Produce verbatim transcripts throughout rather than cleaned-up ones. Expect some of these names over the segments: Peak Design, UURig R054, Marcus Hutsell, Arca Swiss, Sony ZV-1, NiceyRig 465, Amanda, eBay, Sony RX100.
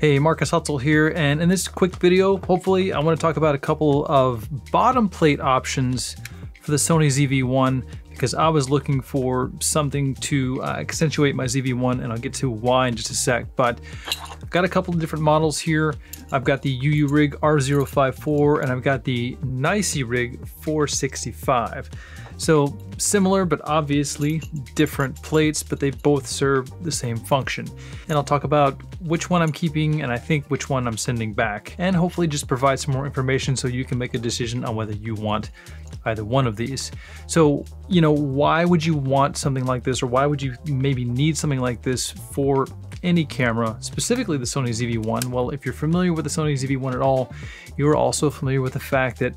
Hey, Marcus Hutsell here, and in this quick video, hopefully, I want to talk about a couple of bottom plate options for the Sony Z V one, because I was looking for something to uh, accentuate my Z V one, and I'll get to why in just a sec. But I've got a couple of different models here. I've got the UURig R zero five four, and I've got the NiceyRig four sixty-five. So similar, but obviously different plates, but they both serve the same function. And I'll talk about which one I'm keeping and I think which one I'm sending back, and hopefully just provide some more information so you can make a decision on whether you want either one of these. So, you know, why would you want something like this, or why would you maybe need something like this for any camera, specifically the Sony Z V one? Well, if you're familiar with the Sony Z V one at all, you're also familiar with the fact that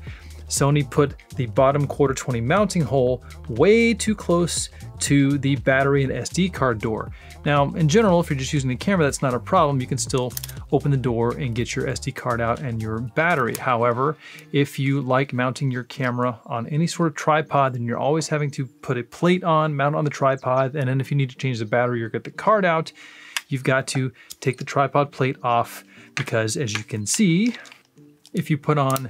Sony put the bottom quarter twenty mounting hole way too close to the battery and S D card door. Now, in general, if you're just using the camera, that's not a problem. You can still open the door and get your S D card out and your battery. However, if you like mounting your camera on any sort of tripod, then you're always having to put a plate on, mount on the tripod, and then if you need to change the battery or get the card out, you've got to take the tripod plate off, because as you can see, if you put on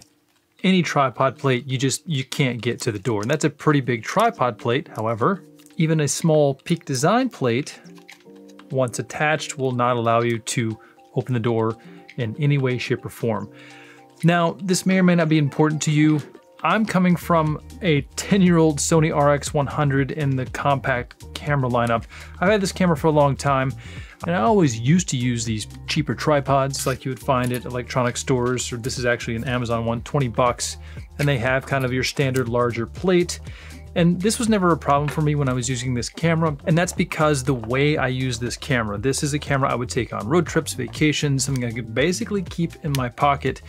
any tripod plate, you just, you can't get to the door. And that's a pretty big tripod plate. However, even a small Peak Design plate, once attached, will not allow you to open the door in any way, shape, or form. Now, this may or may not be important to you. I'm coming from a ten year old Sony R X one hundred in the compact camera lineup. I've had this camera for a long time, and I always used to use these cheaper tripods like you would find at electronic stores, or this is actually an Amazon one, twenty bucks. And they have kind of your standard larger plate. And this was never a problem for me when I was using this camera. And that's because the way I use this camera, this is a camera I would take on road trips, vacations, something I could basically keep in my pocket.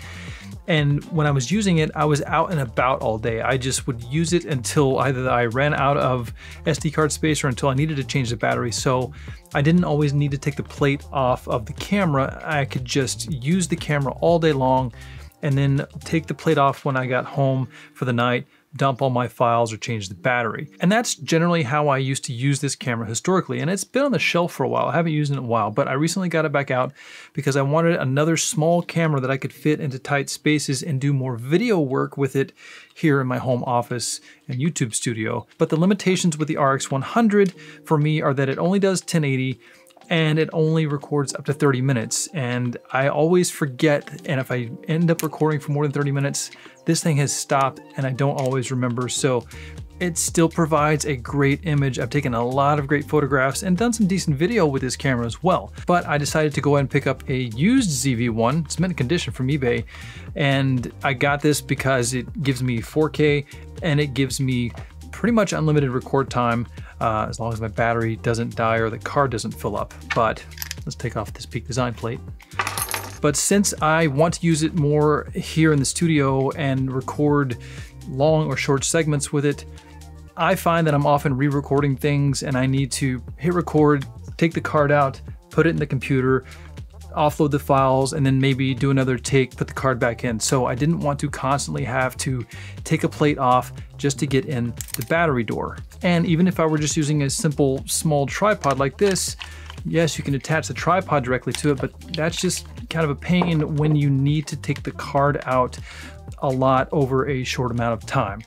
And when I was using it, I was out and about all day. I just would use it until either I ran out of S D card space or until I needed to change the battery. So I didn't always need to take the plate off of the camera. I could just use the camera all day long and then take the plate off when I got home for the night, dump all my files, or change the battery. And that's generally how I used to use this camera historically. And it's been on the shelf for a while. I haven't used it in a while, but I recently got it back out because I wanted another small camera that I could fit into tight spaces and do more video work with it here in my home office and YouTube studio. But the limitations with the R X one hundred for me are that it only does ten eighty, and it only records up to thirty minutes. And I always forget, and if I end up recording for more than thirty minutes, this thing has stopped and I don't always remember. So it still provides a great image. I've taken a lot of great photographs and done some decent video with this camera as well. But I decided to go ahead and pick up a used Z V one. It's mint condition from eBay. And I got this because it gives me four K and it gives me pretty much unlimited record time, uh, as long as my battery doesn't die or the card doesn't fill up. But let's take off this Peak Design plate. But since I want to use it more here in the studio and record long or short segments with it, I find that I'm often re-recording things and I need to hit record, take the card out, put it in the computer, offload the files, and then maybe do another take, put the card back in. So I didn't want to constantly have to take a plate off just to get in the battery door. And even if I were just using a simple small tripod like this, yes, you can attach the tripod directly to it, but that's just kind of a pain when you need to take the card out a lot over a short amount of time.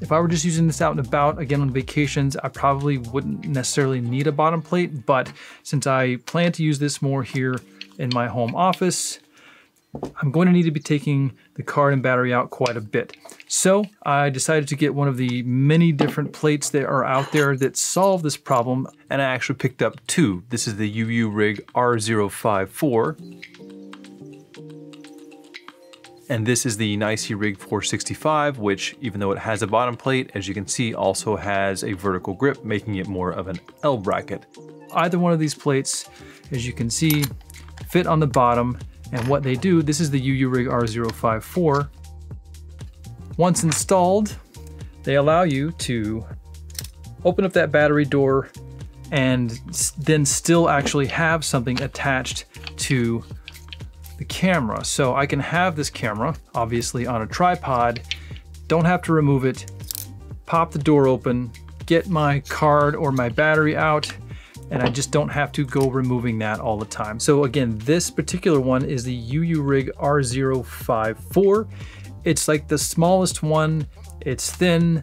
If I were just using this out and about, again on vacations, I probably wouldn't necessarily need a bottom plate, but since I plan to use this more here in my home office, I'm going to need to be taking the card and battery out quite a bit. So I decided to get one of the many different plates that are out there that solve this problem, and I actually picked up two. This is the UURig R zero five four, and this is the NiceyRig four sixty-five, which, even though it has a bottom plate, as you can see, also has a vertical grip, making it more of an L bracket. Either one of these plates, as you can see, fit on the bottom, and what they do, this is the UURig R zero five four. Once installed, they allow you to open up that battery door and then still actually have something attached to the camera. So I can have this camera, obviously on a tripod, don't have to remove it, pop the door open, get my card or my battery out, and I just don't have to go removing that all the time. So again, this particular one is the UURig R zero five four. It's like the smallest one, it's thin,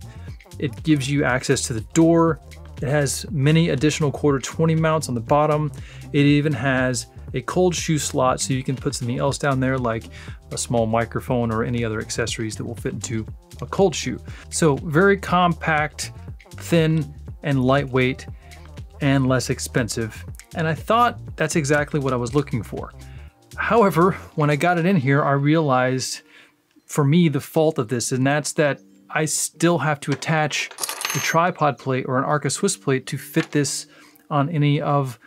it gives you access to the door, it has many additional quarter twenty mounts on the bottom, it even has a cold shoe slot so you can put something else down there like a small microphone or any other accessories that will fit into a cold shoe. So very compact, thin and lightweight and less expensive. And I thought that's exactly what I was looking for. However, when I got it in here, I realized for me the fault of this, and that's that I still have to attach a tripod plate or an Arca Swiss plate to fit this on any of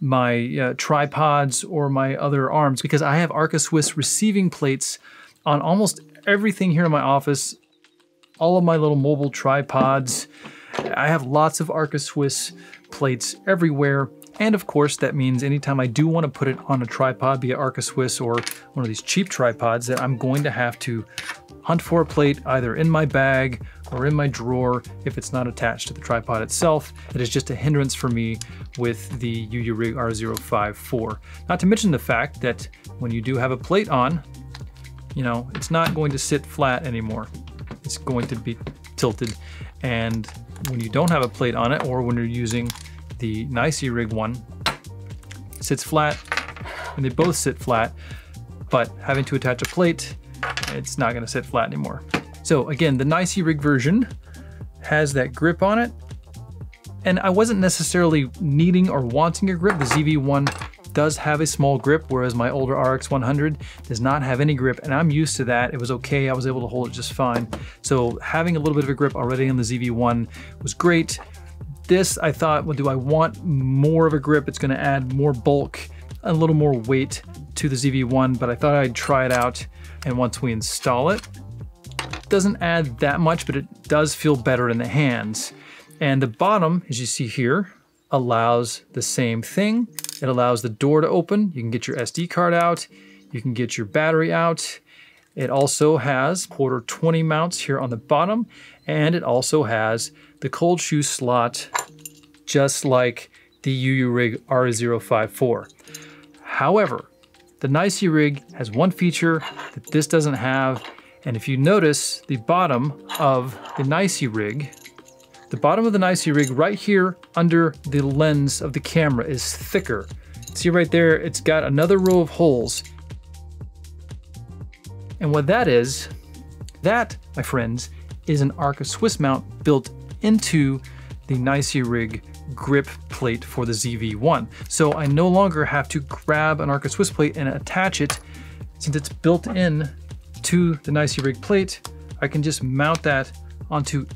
my uh, tripods or my other arms, because I have Arca Swiss receiving plates on almost everything here in my office, all of my little mobile tripods. I have lots of Arca Swiss plates everywhere. And of course, that means anytime I do want to put it on a tripod, be it Arca Swiss or one of these cheap tripods, that I'm going to have to hunt for a plate either in my bag or in my drawer if it's not attached to the tripod itself. It is just a hindrance for me with the UURig R zero five four. Not to mention the fact that when you do have a plate on, you know, it's not going to sit flat anymore. It's going to be tilted. And when you don't have a plate on it, or when you're using the NiceyRig one, it sits flat, and they both sit flat, but having to attach a plate, it's not gonna sit flat anymore. So again, the NiceyRig version has that grip on it, and I wasn't necessarily needing or wanting a grip. The Z V one does have a small grip, whereas my older R X one hundred does not have any grip, and I'm used to that. It was okay, I was able to hold it just fine. So having a little bit of a grip already on the Z V one was great. This, I thought, well, do I want more of a grip? It's gonna add more bulk, a little more weight to the Z V one, but I thought I'd try it out. And once we install it, it doesn't add that much, but it does feel better in the hands. And the bottom, as you see here, allows the same thing. It allows the door to open. You can get your S D card out. You can get your battery out. It also has quarter twenty mounts here on the bottom, and it also has the cold shoe slot, just like the UURig R zero five four. However, the NiceyRig has one feature that this doesn't have, and if you notice the bottom of the NiceyRig, the bottom of the NiceyRig right here under the lens of the camera is thicker. See right there, it's got another row of holes. And what that is, that, my friends, is an Arca Swiss mount built into the NiceyRig grip plate for the Z V one. So I no longer have to grab an Arca Swiss plate and attach it. Since it's built in to the NiceyRig plate, I can just mount that onto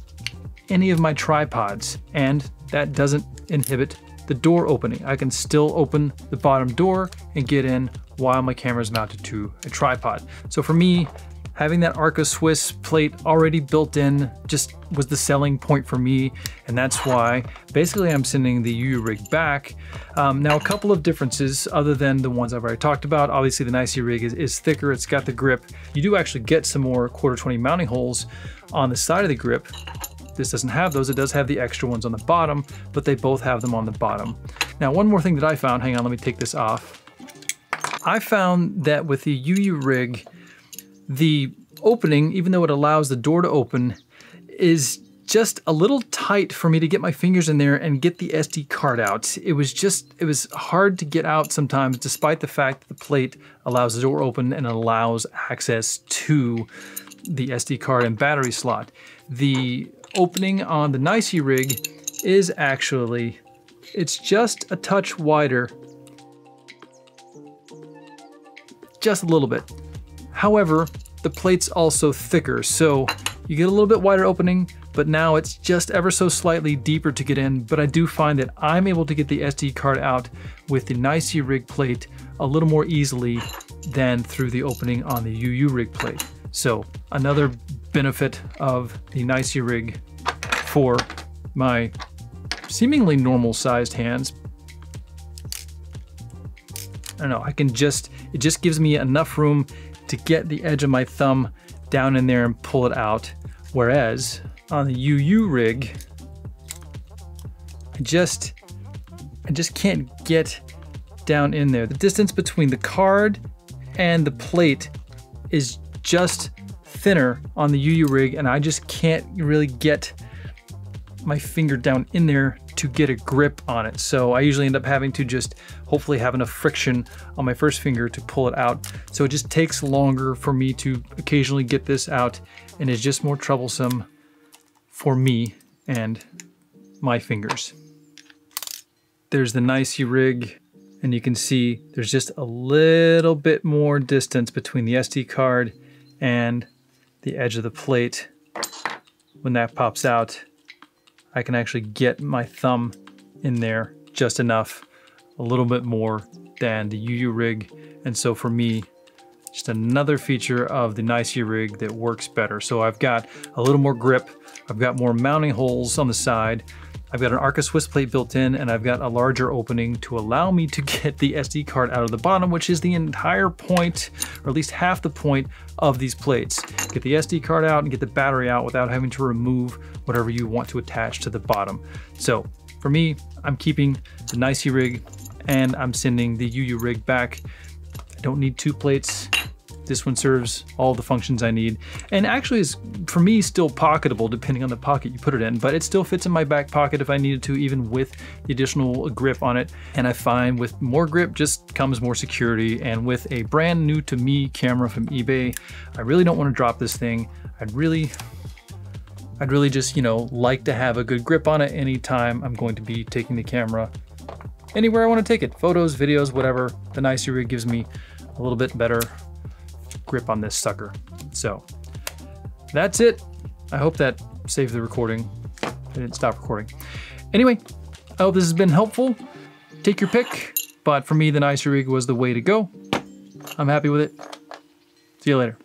any of my tripods, and that doesn't inhibit the door opening. I can still open the bottom door and get in while my camera is mounted to a tripod. So for me, having that Arca Swiss plate already built in just was the selling point for me, and that's why basically I'm sending the UURig back. Um, now, a couple of differences other than the ones I've already talked about. Obviously, the NiceyRig is, is thicker, it's got the grip. You do actually get some more quarter twenty mounting holes on the side of the grip. This doesn't have those. It does have the extra ones on the bottom, but they both have them on the bottom. Now, one more thing that I found, hang on, let me take this off. I found that with the UURig, the opening, even though it allows the door to open, is just a little tight for me to get my fingers in there and get the S D card out. It was just, it was hard to get out sometimes, despite the fact that the plate allows the door open and allows access to the S D card and battery slot. The opening on the NiceyRig is actually, it's just a touch wider. Just a little bit. However, the plate's also thicker, so you get a little bit wider opening, but now it's just ever so slightly deeper to get in. But I do find that I'm able to get the S D card out with the NiceyRig plate a little more easily than through the opening on the UURig plate. So another benefit of the NiceyRig for my seemingly normal sized hands. I don't know, I can just, it just gives me enough room to get the edge of my thumb down in there and pull it out. Whereas on the UURig, I just, I just can't get down in there. The distance between the card and the plate is just thinner on the UURig, and I just can't really get my finger down in there to get a grip on it. So I usually end up having to just hopefully have enough friction on my first finger to pull it out. So it just takes longer for me to occasionally get this out, and is just more troublesome for me and my fingers. There's the NiceyRig, and you can see there's just a little bit more distance between the S D card and the edge of the plate. When that pops out, I can actually get my thumb in there just enough, a little bit more than the UURig. And so for me, just another feature of the NiceyRig that works better. So I've got a little more grip, I've got more mounting holes on the side, I've got an Arca Swiss plate built in, and I've got a larger opening to allow me to get the S D card out of the bottom, which is the entire point, or at least half the point of these plates. Get the S D card out and get the battery out without having to remove whatever you want to attach to the bottom. So for me, I'm keeping the NiceyRig, and I'm sending the UURig back. I don't need two plates. This one serves all the functions I need, and actually is, for me, still pocketable depending on the pocket you put it in, but it still fits in my back pocket if I needed to, even with the additional grip on it. And I find with more grip just comes more security, and with a brand new to me camera from eBay, I really don't want to drop this thing. I'd really, I'd really just, you know, like to have a good grip on it anytime I'm going to be taking the camera anywhere I want to take it, photos, videos, whatever. The NiceyRig gives me a little bit better grip on this sucker. So that's it. I hope that saved the recording. I didn't stop recording. Anyway, I hope this has been helpful. Take your pick, but for me, the NiceyRig was the way to go. I'm happy with it. See you later.